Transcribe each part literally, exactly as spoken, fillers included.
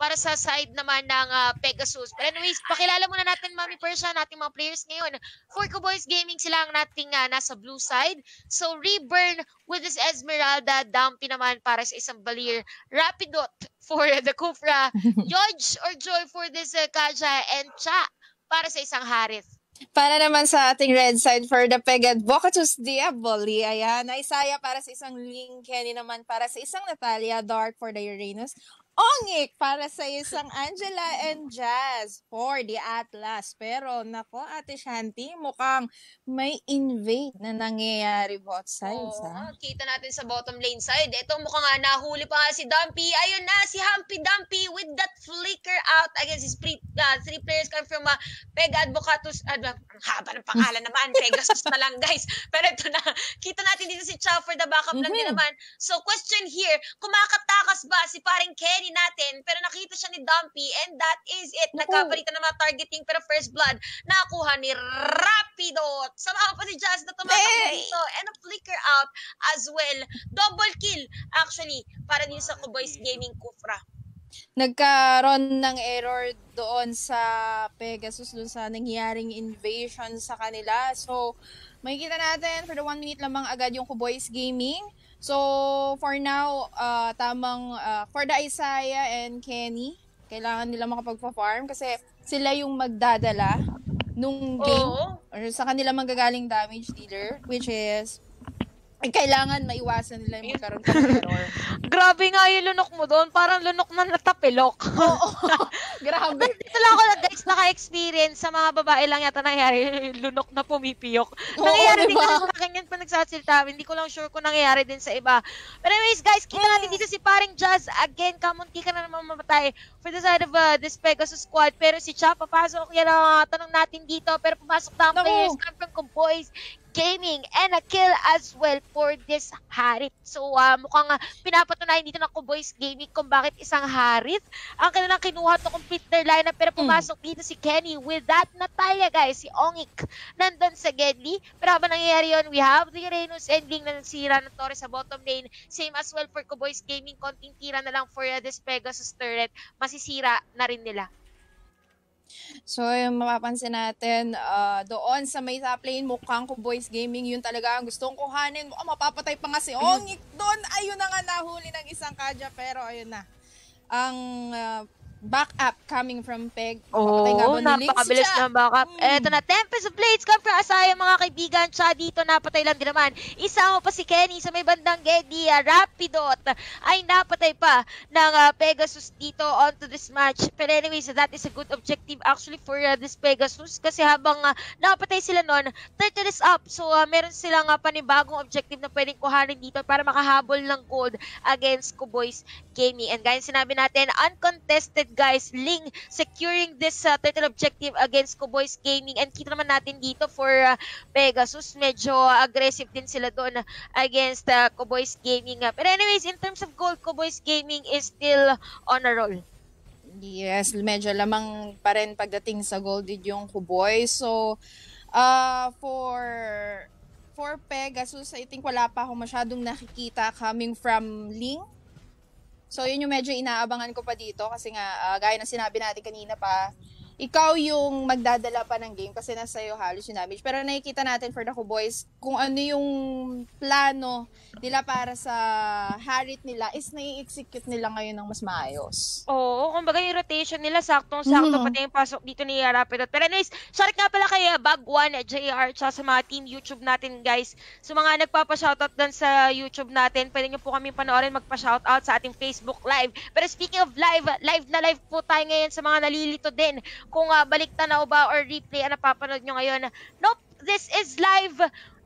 para sa side naman ng uh, Pegasus. But anyways, pakilala muna natin Mami Persia, nating mga players ngayon. For Kuboys Gaming, sila ang nating uh, nasa blue side. So Reborn with this Esmeralda, Dumpy naman para sa isang balir, Rapidot for the Kufra, Yodge or Joy for this uh, Kaja, and Cha para sa isang Harith. Para naman sa ating red side for the P E G Advocatus Diaboli, ayan, Asaya para sa isang Ling, Kenny naman para sa isang Natalia, Dark for the Uranus, Onik para sa isang Angela, and Jazz for the Atlas. Pero nako Ate Shanti, mukhang may invade na nangyayari both sides. Oo, ha? Kita natin sa bottom lane side. Ito mukhang nga nahuli pa nga si Dumpy. Ayun na si Humpy Dumpy with that flicker out against his three, uh, three players come from uh, P E G Advocatus. Ang uh, haba ng pangalan naman. Pegasus na lang guys. Pero ito na. Kita natin dito si Cha for the backup mm-hmm. lang din naman. So question here, kumakatakas ba si paring Kenny natin, pero nakita siya ni Dumpy, and that is it. Nagkabalita na mga targeting, pero first blood nakuha ni Rapidot. Samahan pa si Jazz na tumatakbo dito, and a flicker out as well. Double kill, actually, para din sa Kuboys Gaming Kufra. Nagkaroon ng error doon sa Pegasus, doon sa nangyaring invasion sa kanila. So, makikita natin, for the one minute lamang agad yung Kuboys Gaming. So, for now, uh, tamang uh, for the Asaya and Kenny, kailangan nila makapagpa-farm kasi sila yung magdadala nung game oh. or sa kanila manggagaling damage dealer, which is kailangan maiwasan nila yung magkaroon ka ng error. Grabe nga yung lunok mo doon. Parang lunok na natapilok. Oo. Grabe. Dito lang ako lang guys naka-experience sa mga babae lang yata nangyayari yung lunok na pumipiyok. Oo, nangyayari diba? Din sa akin yan pa nagsasalita. Hindi ko lang sure kung nangyayari din sa iba. But anyways guys, kita mm. natin dito si paring Jazz. Again, kamunti ka na naman mamatay for the side of uh, this Pegasus squad. Pero si Cha, papasok. Yan ang uh, tanong natin dito. Pero pumasok na ang no. players come from Kuboys Gaming, and a kill as well for this Harith. So uh, mukhang uh, pinapatunayan dito ng Kuboys Gaming kung bakit isang Harith ang kanilang kinuha to complete their lineup. Pero pumasok mm. dito si Kenny with that Natalia guys, si Ongik nandun sa Gedli. Pero habang nangyayari yun, we have the Uranus ending na nasira ng Torres sa bottom lane. Same as well for Kuboys Gaming, konting tira na lang for uh, this Pegasus turret, masisira na rin nila. So, yung mapapansin natin, uh, doon sa may top lane, mukhang Kuboys Gaming, yun talaga ang gustong kuhanin. Mukhang mapapatay pa nga si Ongik doon. Ayun na nga, nahuli ng isang Kaja, pero ayun na. Ang uh, back up coming from P E G. Oo, oh, napakabilis si na ang back up. Eto mm. na, Tempest of Blades come from Asaya, mga kaibigan. Siya dito, napatay lang din naman. Isa mo pa si Kenny sa may bandang Geddy. Rapidot ay napatay pa ng uh, Pegasus dito onto this match. But anyways, that is a good objective actually for uh, this Pegasus. Kasi habang uh, napatay sila nun, turtle is up. So, uh, meron silang uh, panibagong objective na pwedeng kuhanin dito para makahabol ng gold against Kuboys Gaming. And guys, sinabi natin, uncontested guys, Ling securing this uh, turtle objective against Kuboys Gaming, and kita naman natin dito for uh, Pegasus, medyo uh, aggressive din sila doon against uh, Kuboys Gaming. But anyways, in terms of gold, Kuboys Gaming is still on a roll. Yes, medyo lamang pa rin pagdating sa gold yung Kuboys. So, uh, for for Pegasus, I think wala pa akong masyadong nakikita coming from Ling. So, yun yung medyo inaabangan ko pa dito kasi nga, uh, gaya na sinabi natin kanina pa, ikaw yung magdadala pa ng game kasi nasa iyo halos yung damage. Pero nakikita natin for the Kuboys, kung ano yung plano nila para sa Harith nila is nai-execute nila ngayon ng mas maayos. Oo, kumbaga yung rotation nila, saktong-sakto mm-hmm. pati yung pasok dito ni Rapidot. Pero anyways, shout out nga pala kay Bagwan, J R, tsaka sa mga team YouTube natin guys. So mga nagpapa-shoutout doon sa YouTube natin, pwede nyo po kami panoorin, magpa-shoutout sa ating Facebook Live. Pero speaking of live, live na live po tayo ngayon sa mga nalilito din. Kung uh, balik tanaw ba or replay ang napapanood nyo ngayon. Nope, this is live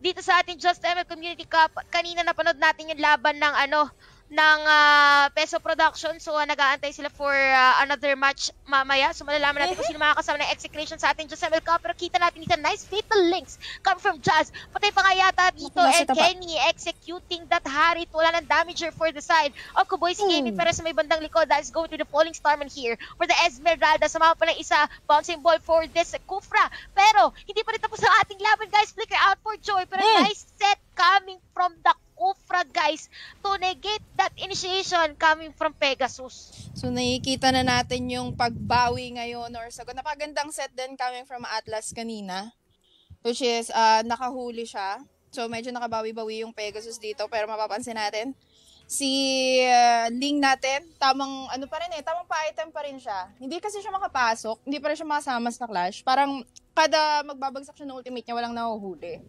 dito sa ating Just M L Community Cup. Kanina napanood natin yung laban ng ano ng uh, Peso Production. So, uh, nag-aantay sila for uh, another match mamaya. So, malalaman natin kung sino makakasama ng execution sa ating Just M L Cup. Pero kita natin dito, nice fatal links come from Jazz. Patay pa nga yata dito. And Kenny executing that Harith. Wala ng damager for the side of Kuboys mm. Gaming. Pero sa may bandang likod, that is going to the falling starman here for the Esmeralda. Samahan pa ng isa, bouncing ball for this Kufra. Pero, hindi pa rin tapos ang ating laban, guys. Flicker out for Joy. Pero mm. nice set coming from the Kufra, guys, to negate that initiation coming from Pegasus. So nakikita na natin yung pagbawi ngayon or sagot. Napagandang set din coming from Atlas kanina, which is uh, nakahuli siya. So medyo nakabawi-bawi yung Pegasus dito, pero mapapansin natin si uh, Ling natin, tamang ano pa rin eh, tamang pa-item pa rin siya. Hindi kasi siya makapasok, hindi pa rin siya makasama sa clash. Parang kada magbabagsak siya ng ultimate niya, walang nahuhuli.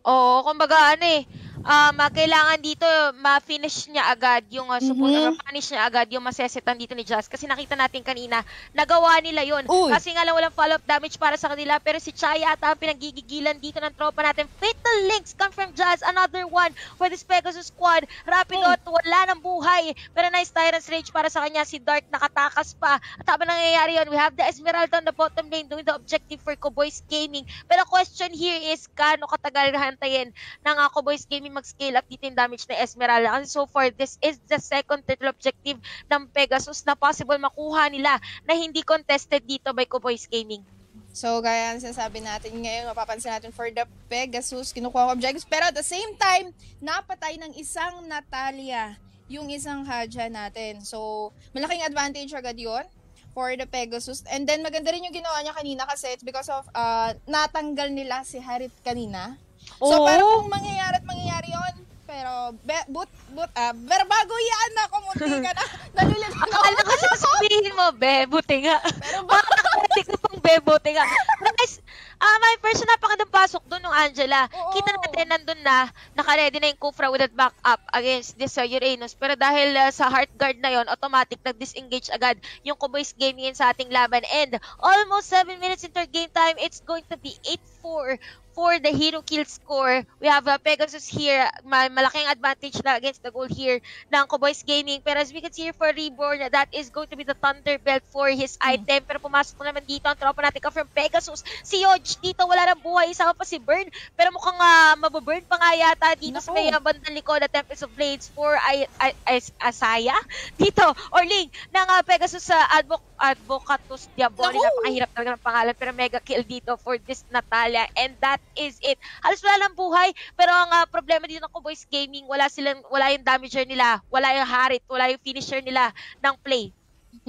Oo, kumbaga ano eh, um, kailangan dito ma-finish niya agad yung uh, support, mm-hmm. ma-finish niya agad yung masesetan dito ni Jazz. Kasi nakita natin kanina, nagawa nila yun. Uy. Kasi nga lang walang follow-up damage para sa kanila, pero si Cha yata ang pinagigigilan dito ng tropa natin. Fatal Links come from Jazz, another one for this Pegasus squad. Rapidot, oh. wala ng buhay, pero nice Tyrant's Rage para sa kanya. Si Dark nakatakas pa. At habang nangyayari yun, we have the Esmeralda on the bottom lane doing the objective for Kuboys Gaming. Pero question here is, kano katagal hantayin ng uh, Kuboys Gaming mag-scale up dito yung damage na Esmeralda? Kasi so far, this is the second title objective ng Pegasus na possible makuha nila na hindi contested dito by Kuboys Gaming. So, gaya ang sinasabi natin ngayon, mapapansin natin for the Pegasus, kinukuha ko objectives, pero at the same time, napatay ng isang Natalia, yung isang Kaja natin. So, malaking advantage agad yun for the Pegasus. And then, maganda rin yung ginawa niya kanina kasi it's because of uh, natanggal nila si Harith kanina. So, oh. parang kung mangyayari at mangyayari yun, pero, be, but, but, ah, pero bago yan ako, munti ka na, nalulit ako. Akala ko siya sabihin mo, be, buti nga. Pero ba? Hindi ko pang be, buti nga. But guys, ah, my first na napakadang pasok doon ng Angela. Oo. Kita natin nandun na, nakaredy na yung Kufra with that back up against this uh, Uranus. Pero dahil uh, sa heart guard na yon, automatic nag-disengage agad yung Kuboys Gaming sa ating laban. And almost seven minutes into game time, it's going to be eight four. For the hero kill score, we have uh, Pegasus here. Mal malaking advantage na against the goal here ng Kuboys Gaming. Pero as we can see here for Reborn, that is going to be the Thunder Belt for his item. Pero pumasok na naman dito ang tropa natin from Pegasus. Si Yodge dito, wala ng buhay. Isama pa si Burn. Pero mukhang uh, mababurn pa nga yata dito no. sa may uh, bandang likod na Tempest of Blades for I I I Asaya dito. Or Ling ng uh, Pegasus sa uh, Advoc Advocatus Diaboli. No. Napakahirap talaga ng pangalan. Pero mega kill dito for this Natalia. And that is it. Halos wala lang buhay, pero ang uh, problema dito ng Kuboys Gaming, wala silang, wala yung damager nila, wala yung Harith, wala yung finisher nila ng play.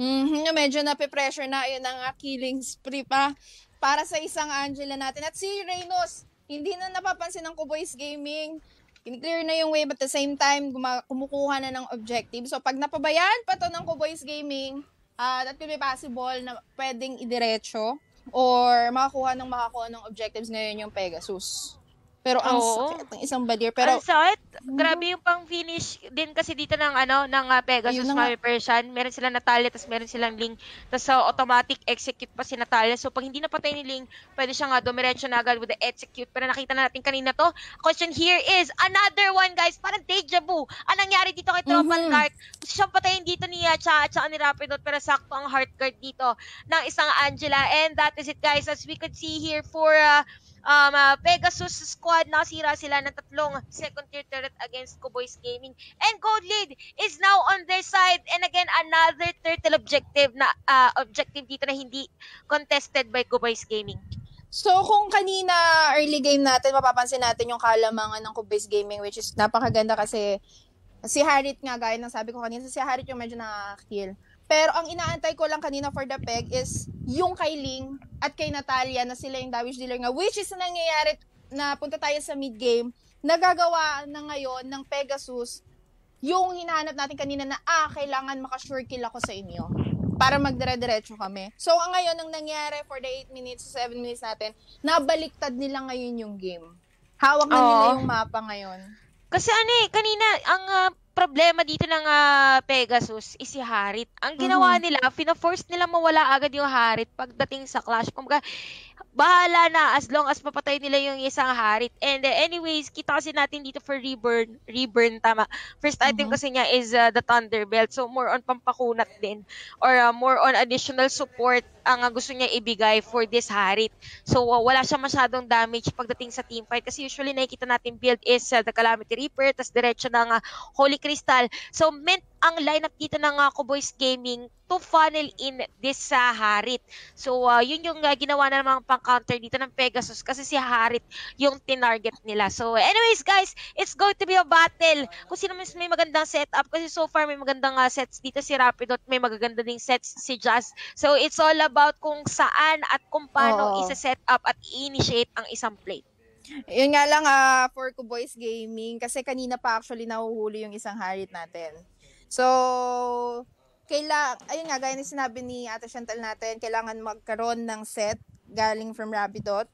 Mm-hmm. Medyo nape-pressure na yun ang uh, killing spree pa para sa isang Angela natin. At si Reynolds, hindi na napapansin ng Kuboys Gaming. Clear na yung wave at the same time, kumukuha na ng objective. So pag napabayaan pa to ng Kuboys Gaming, uh, that could be possible na pwedeng idiretso or makakuha ng makakuha ng objectives ngayon yung Pegasus. Pero ang Oo. sakit ng isang balir. Pero ang sakit. Grabe yung pang-finish din kasi dito ng ano ng uh, Pegasus mga Persian. Meron silang Natalia, tapos meron silang Ling. Tapos uh, automatic execute pa si Natalia. So pag hindi napatay ni Ling, pwede siyang uh, dumiretso na agad with the execute. Pero nakita na natin kanina to. Question here is, another one guys, parang deja vu. Anong nangyari dito kay Tropa mm-hmm. Dark? Siyang patayin dito ni uh, Cha at ni Rapidot, pero sakto ang heart guard dito ng isang Angela. And that is it guys. As we could see here for... Uh, Um, uh, Pegasus squad, nasira sila ng tatlong second tier turret against Kuboys Gaming. And gold lead is now on their side. And again, another turtle objective na uh, objective dito na hindi contested by Kuboys Gaming. So kung kanina early game natin, mapapansin natin yung kalamangan ng Kuboys Gaming, which is napakaganda kasi si Harith nga, gaya ng sabi ko kanina, si Harith yung medyo nakakil. Pero ang inaantay ko lang kanina for the P E G is yung kay Ling at kay Natalia na sila yung damage dealer nga, which is nangyayari na punta tayo sa mid-game, nagagawa na ngayon ng Pegasus yung hinahanap natin kanina na ah, kailangan makasure kill ako sa inyo para magdire-diretso kami. So ang ngayon, ang nangyayari for the eight minutes to seven minutes natin, nabaliktad nila ngayon yung game. Hawak na nila yung mapa ngayon. Kasi ano eh, kanina ang... Uh... problema dito ng uh, Pegasus is si Harith. Ang ginawa nila, fina-force nila mawala agad yung Harith pagdating sa clash. Kumbaga, bahala na as long as papatay nila yung isang Harith. And uh, anyways, kita kasi natin dito for Reborn. Reborn, tama. First item kasi niya is uh, the Thunder Belt. So, more on pampakunat din. Or uh, more on additional support ang gusto niya ibigay for this Harith. So uh, wala siya masyadong damage pagdating sa teamfight kasi usually nakikita natin build is uh, the Calamity Reaper tas diretso ng uh, Holy Crystal. So meant ang lineup dito ng uh, Kuboys Gaming to funnel in this sa uh, Harith. So uh, yun yung uh, ginawa na namang pang-counter dito ng Pegasus kasi si Harith yung tinarget nila. So anyways guys, it's going to be a battle. Kung sino mas may magandang setup kasi so far may magandang uh, sets dito si Rapidot, may magaganda ding sets si Jazz. So it's all about kung saan at kung paano oh. isa-set up at i-initiate ang isang play. Yun nga lang uh, for Kuboys Gaming, kasi kanina pa actually nahuhuli yung isang Harith natin. So, kailangan, ayun nga, gaya na sinabi ni Ate Chantal natin, kailangan magkaroon ng set galing from Rapidot.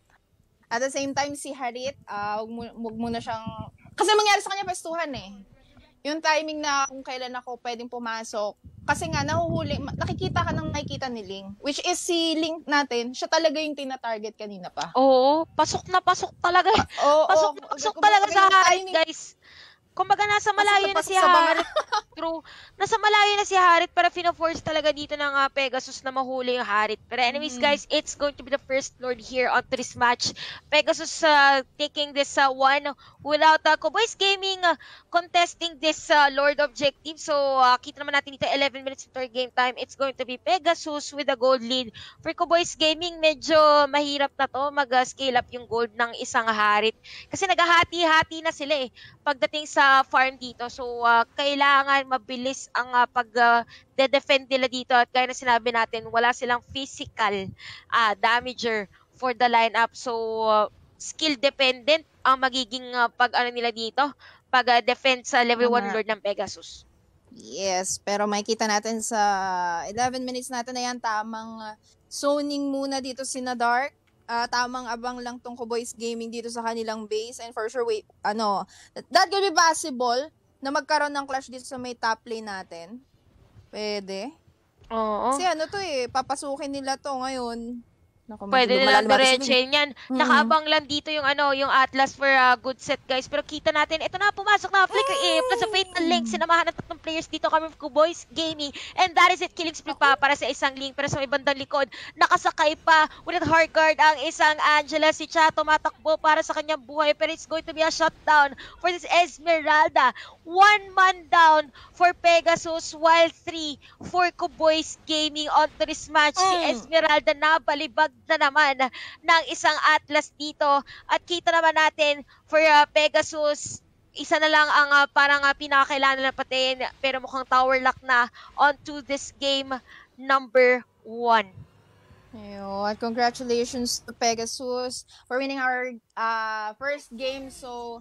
At the same time, si Harith, uh, huwag muna siyang, kasi mangyari sa kanya pastuhan eh. Yung timing na kung kailan ako pwedeng pumasok, kasi nga, nahuhuli, nakikita ka ng nakikita ni Ling. Which is si Ling natin, siya talaga yung tina-target kanina pa. Oo, pasok na pasok talaga. Pa oo, pasok oo, na pasok okay, talaga sa Harith, guys. Kumbaga, nasa malayo na, na si Harith. True. Nasa malayo na si Harith para fina-force talaga dito ng uh, Pegasus na mahuli yung Harith. Pero anyways, mm. guys, it's going to be the first Lord here on this match. Pegasus uh, taking this uh, one without uh, Kuboys Gaming uh, contesting this uh, Lord objective. So, uh, kita naman natin dito, eleven minutes into game time. It's going to be Pegasus with a gold lead. For Kuboys Gaming, medyo mahirap na to mag-scale up yung gold ng isang Harith. Kasi naghahati-hati na sila eh pagdating sa farm dito. So, uh, kailangan mabilis ang uh, pag... Uh, de-defend nila dito at kaya na sinabi natin, wala silang physical uh, damager for the lineup. So, uh, skill dependent ang magiging uh, pag-ano nila dito, pag-defense uh, sa level one Lord ng Pegasus. Yes, pero makikita natin sa eleven minutes natin na yan, tamang zoning muna dito sina Dark. Uh, tamang abang lang tong Kuboys Gaming dito sa kanilang base. And for sure, wait, ano, that could be possible na magkaroon ng clash dito sa may top lane natin. Pwede. Oo. Kasi ano to eh, papasukin nila to ngayon. Naku, pwede nilang diretsin yan. Mm-hmm. Nakaabang lang dito yung ano, yung Atlas for uh, good set guys. Pero kita natin, ito na, pumasok na. Flicker E, plus a Fatal Link. Sinamahan ng tatlong players dito kami from Kuboys Gaming. And that is it, killing spree pa para sa isang Link. Pero sa may bandang likod, nakasakay pa with Heart Card ang isang Angela. Si Cha tumatakbo para sa kanyang buhay. Pero it's going to be a shutdown for this Esmeralda. One man down for Pegasus while three for Kuboys Gaming on to this match. Mm. Si Esmeralda na balibag na naman ng isang Atlas dito at kita naman natin for uh, Pegasus isa na lang ang uh, parang uh, pinakakailangan na patayin pero mukhang tower lock na onto this game number one. Ayun, congratulations to Pegasus for winning our uh, first game. So